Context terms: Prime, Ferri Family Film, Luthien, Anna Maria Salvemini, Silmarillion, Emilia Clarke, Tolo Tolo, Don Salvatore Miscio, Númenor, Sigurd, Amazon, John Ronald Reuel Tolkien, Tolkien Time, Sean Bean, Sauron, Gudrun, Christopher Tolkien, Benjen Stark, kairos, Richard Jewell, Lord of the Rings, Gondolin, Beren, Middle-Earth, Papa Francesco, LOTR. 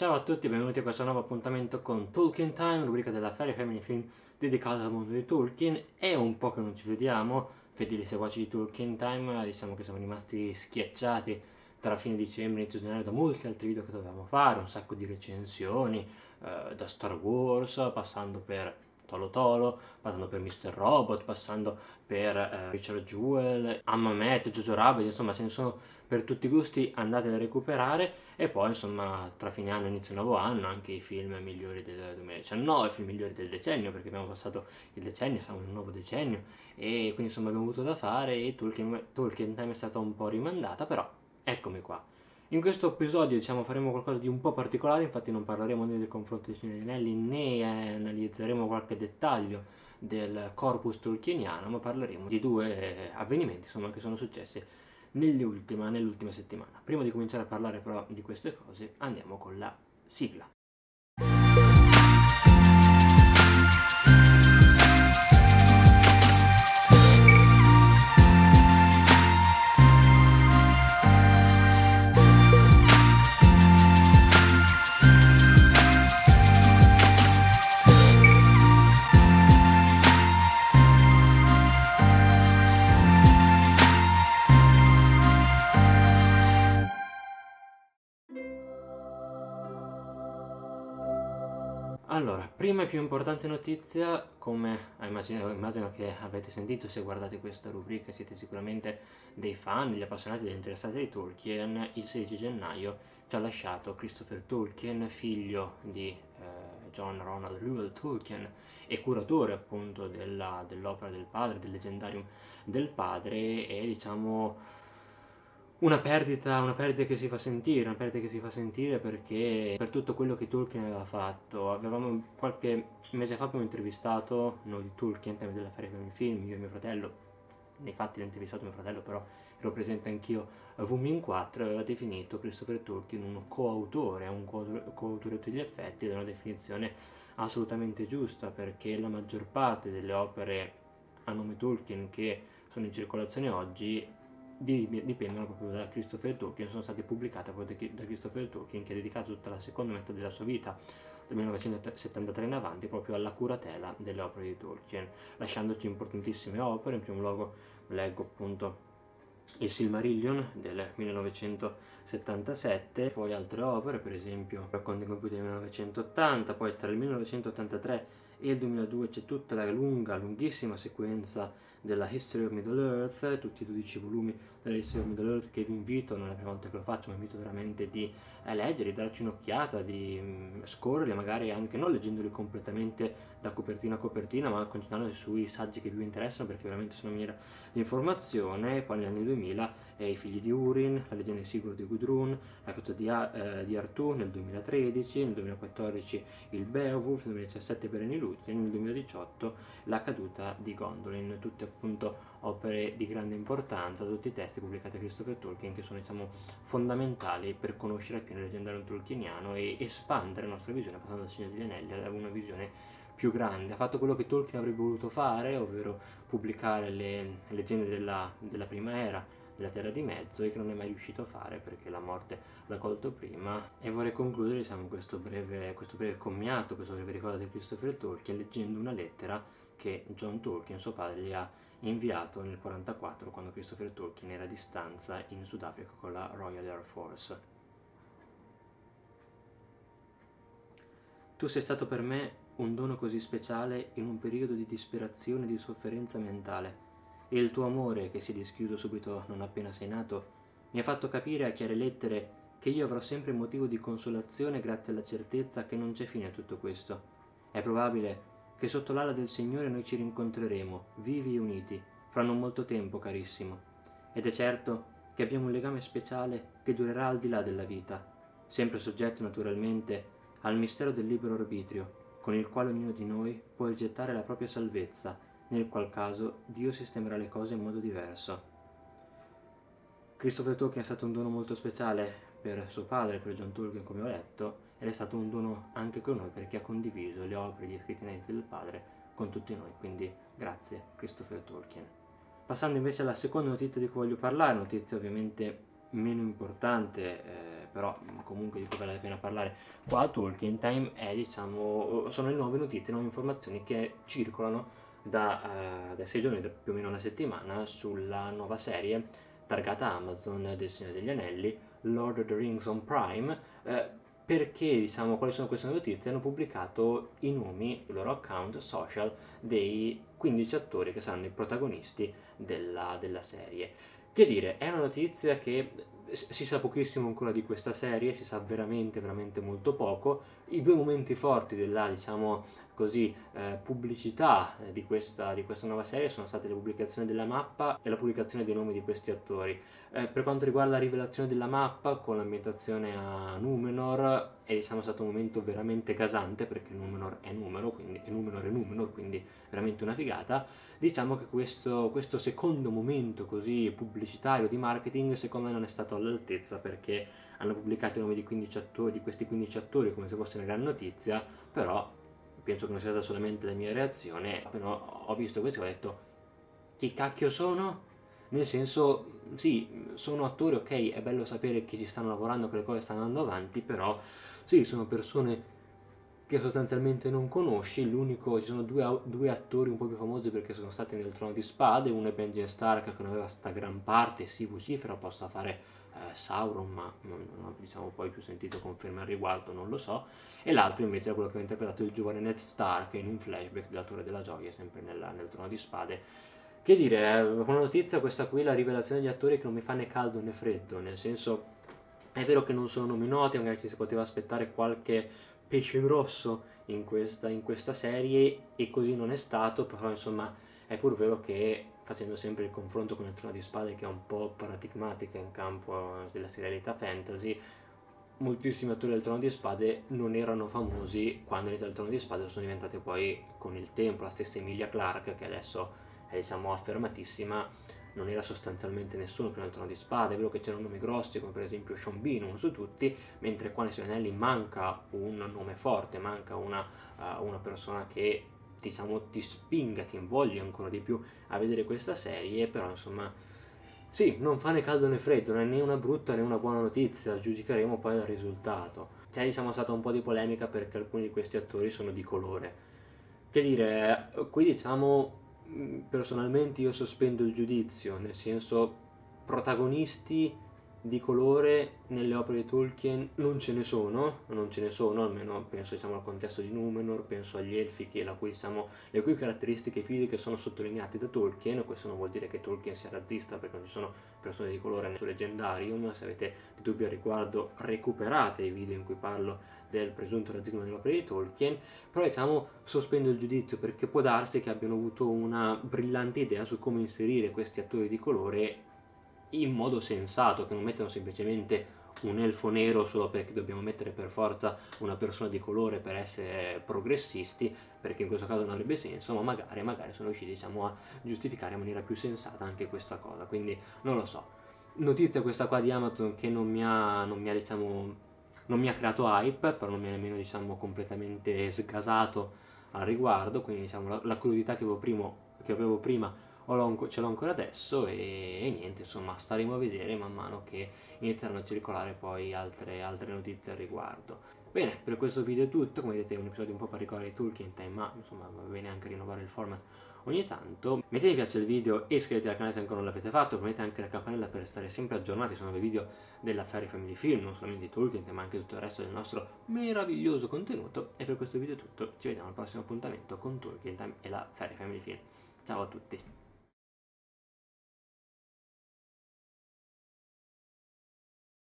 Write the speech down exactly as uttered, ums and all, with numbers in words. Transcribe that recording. Ciao a tutti e benvenuti a questo nuovo appuntamento con Tolkien Time, rubrica della Ferri Family Film dedicata al mondo di Tolkien. È un po' che non ci vediamo, fedeli seguaci di Tolkien Time, diciamo che siamo rimasti schiacciati tra fine dicembre e inizio gennaio da molti altri video che dovevamo fare, un sacco di recensioni, eh, da Star Wars, passando per Tolo Tolo, passando per mister Robot, passando per eh, Richard Jewell, Amamet, Jojo Rabbit, insomma ce ne sono per tutti i gusti, andateli a recuperare. E poi insomma tra fine anno e inizio nuovo anno anche i film migliori del duemiladiciannove, i film migliori del decennio, perché abbiamo passato il decennio, siamo in un nuovo decennio e quindi insomma abbiamo avuto da fare e Tolkien, Tolkien Time è stata un po' rimandata, però eccomi qua. In questo episodio diciamo faremo qualcosa di un po' particolare, infatti non parleremo né del confronto dei Signori degli Anelli né analizzeremo qualche dettaglio del corpus tolkieniano, ma parleremo di due avvenimenti insomma che sono successi nell'ultima nell'ultima settimana. Prima di cominciare a parlare però di queste cose andiamo con la sigla. Allora, prima e più importante notizia, come immagino, immagino che avete sentito se guardate questa rubrica, siete sicuramente dei fan, degli appassionati, degli interessati di Tolkien, il sedici gennaio ci ha lasciato Christopher Tolkien, figlio di eh, John Ronald Reuel Tolkien e curatore appunto dell'opera del padre, del leggendarium del padre, e diciamo... Una perdita, una perdita che si fa sentire, una perdita che si fa sentire perché per tutto quello che Tolkien aveva fatto, avevamo qualche mese fa abbiamo intervistato, noi di Tolkien, tema della Ferri Family Film, io e mio fratello, nei fatti l'ho intervistato mio fratello però ero presente anch'io, Vumin quattro aveva definito Christopher Tolkien un coautore, un coautore a tutti gli effetti, ed è una definizione assolutamente giusta perché la maggior parte delle opere a nome Tolkien che sono in circolazione oggi dipendono proprio da Christopher Tolkien, sono state pubblicate proprio da Christopher Tolkien che ha dedicato tutta la seconda metà della sua vita dal millenovecentosettantatré in avanti proprio alla curatela delle opere di Tolkien, lasciandoci importantissime opere. In primo luogo leggo appunto il Silmarillion del millenovecentosettantasette, poi altre opere, per esempio Racconti Incompiuti del millenovecentottanta, poi tra il millenovecentottantatré e il duemiladue c'è tutta la lunga, lunghissima sequenza della History of Middle-earth, tutti i dodici volumi della History of Middle-earth che vi invito, non è la prima volta che lo faccio, ma vi invito veramente di leggere, di darci un'occhiata, di scorrere, magari anche non leggendoli completamente da copertina a copertina, ma concentrandosi sui saggi che più vi interessano perché veramente sono miniera di informazione. Poi negli anni duemila eh, I figli di Urin, La leggenda di Sigurd di Gudrun, La caccia di, eh, di Artù nel duemilatredici, nel duemilaquattordici il Beowulf, nel duemiladiciassette Beren i Luthien, nel duemiladiciotto La caduta di Gondolin, tutte appunto opere di grande importanza, tutti i testi pubblicati da Christopher Tolkien che sono diciamo fondamentali per conoscere appieno il leggendario tolkieniano e espandere la nostra visione passando dal Signore degli Anelli ad una visione più grande. Ha fatto quello che Tolkien avrebbe voluto fare, ovvero pubblicare le, le leggende della, della prima era della Terra di Mezzo, e che non è mai riuscito a fare perché la morte l'ha colto prima. E vorrei concludere diciamo questo breve, questo breve commiato, questo breve ricordo di Christopher Tolkien leggendo una lettera che John Tolkien, suo padre, gli ha inviato nel millenovecentoquarantaquattro quando Christopher Tolkien era a distanza in Sudafrica con la Royal Air Force. Tu sei stato per me un dono così speciale in un periodo di disperazione e di sofferenza mentale, e il tuo amore, che si è dischiuso subito non appena sei nato, mi ha fatto capire a chiare lettere che io avrò sempre motivo di consolazione grazie alla certezza che non c'è fine a tutto questo. È probabile che sotto l'ala del Signore noi ci rincontreremo, vivi e uniti, fra non molto tempo, carissimo. Ed è certo che abbiamo un legame speciale che durerà al di là della vita, sempre soggetto naturalmente al mistero del libero arbitrio, con il quale ognuno di noi può gettare la propria salvezza, nel qual caso Dio sistemerà le cose in modo diverso. Christopher Tolkien è stato un dono molto speciale per suo padre, per John Tolkien, come ho detto, ed è stato un dono anche con noi perché ha condiviso le opere, gli scritti inediti del padre con tutti noi, quindi grazie Christopher Tolkien. Passando invece alla seconda notizia di cui voglio parlare, notizia ovviamente meno importante eh, però comunque di cui vale la pena parlare qua a Tolkien Time è, diciamo, sono le nuove notizie, nuove informazioni che circolano da, eh, da sei giorni, da più o meno una settimana, sulla nuova serie targata Amazon del Signore degli Anelli, Lord of the Rings on Prime, eh, perché, diciamo, quali sono queste notizie? Hanno pubblicato i nomi, i loro account social, dei quindici attori che saranno i protagonisti della, della serie. Che dire, è una notizia che si sa pochissimo ancora di questa serie, si sa veramente, veramente molto poco. I due momenti forti della, diciamo così, eh, pubblicità di questa, di questa nuova serie sono state la pubblicazione della mappa e la pubblicazione dei nomi di questi attori. Eh, per quanto riguarda la rivelazione della mappa, con l'ambientazione a Númenor, è, diciamo, stato un momento veramente gasante, perché Númenor è Númenor, quindi è Númenor è Númenor, quindi veramente una figata. Diciamo che questo, questo secondo momento così pubblicitario di marketing, secondo me, non è stato all'altezza, perché hanno pubblicato i nomi di, quindici attori, di questi quindici attori come se fosse una gran notizia, però penso che non sia stata solamente la mia reazione. Appena ho visto questo ho detto: chi cacchio sono? Nel senso, sì, sono attori, ok, è bello sapere che ci stanno lavorando, che le cose stanno andando avanti, però sì, sono persone che sostanzialmente non conosci. L'unico, ci sono due, due attori un po' più famosi perché sono stati nel Trono di Spade. Uno è Benjen Stark, che non aveva sta gran parte, si vocifera possa fare eh, Sauron, ma non, non ho, diciamo, poi più sentito conferme al riguardo, non lo so. E l'altro invece è quello che ha interpretato il giovane Ned Stark in un flashback della Torre della Gioia, sempre nella, nel Trono di Spade. Che dire, con una notizia questa qui, la rivelazione degli attori, che non mi fa né caldo né freddo, nel senso, è vero che non sono nomi noti, magari ci si poteva aspettare qualche pesce grosso in questa, in questa serie, e così non è stato, però insomma è pur vero che, facendo sempre il confronto con il Trono di Spade, che è un po' paradigmatica in campo della serialità fantasy, moltissimi attori del Trono di Spade non erano famosi quando è iniziato il Trono di Spade, sono diventati poi con il tempo. La stessa Emilia Clarke, che adesso è, diciamo, affermatissima, non era sostanzialmente nessuno prima del Trono di Spade. È vero che c'erano nomi grossi come per esempio Sean Bean, uno su tutti, mentre qua nei suoi anelli manca un nome forte, manca una, uh, una persona che, diciamo, ti spinga, ti invoglia ancora di più a vedere questa serie. Però insomma, sì, non fa né caldo né freddo, non è né una brutta né una buona notizia, giudicheremo poi il risultato. C'è, diciamo, stata un po' di polemica perché alcuni di questi attori sono di colore. Che dire, qui, diciamo, personalmente io sospendo il giudizio, nel senso, protagonisti di colore nelle opere di Tolkien non ce ne sono, non ce ne sono, almeno penso, diciamo, al contesto di Númenor, penso agli elfi, che la cui, diciamo, le cui caratteristiche fisiche sono sottolineate da Tolkien. Questo non vuol dire che Tolkien sia razzista, perché non ci sono persone di colore nel suo Legendarium. Se avete dubbi al riguardo, recuperate i video in cui parlo del presunto razzismo nell'opera di Tolkien. Però, diciamo, sospendo il giudizio, perché può darsi che abbiano avuto una brillante idea su come inserire questi attori di colore in modo sensato, che non mettono semplicemente un elfo nero solo perché dobbiamo mettere per forza una persona di colore per essere progressisti, perché in questo caso non avrebbe senso, ma magari, magari sono riusciti, diciamo, a giustificare in maniera più sensata anche questa cosa. Quindi non lo so, notizia questa qua di Amazon che non mi ha, non mi ha diciamo, non mi ha creato hype, però non mi ha nemmeno, diciamo, completamente sgasato al riguardo. Quindi, diciamo, la, la curiosità che avevo, primo, che avevo prima ce l'ho ancora adesso, e, e niente, insomma, staremo a vedere man mano che inizieranno a circolare poi altre, altre notizie al riguardo. Bene, per questo video è tutto. Come vedete, è un episodio un po' particolare di Tolkien Time, ma insomma va bene anche rinnovare il format ogni tanto. Mettete mi piace al video e iscrivetevi al canale se ancora non l'avete fatto, premete anche la campanella per stare sempre aggiornati su nuovi video della Ferri Family Film, non solamente di Tolkien Time, ma anche tutto il resto del nostro meraviglioso contenuto. E per questo video è tutto, ci vediamo al prossimo appuntamento con Tolkien Time e la Ferri Family Film. Ciao a tutti!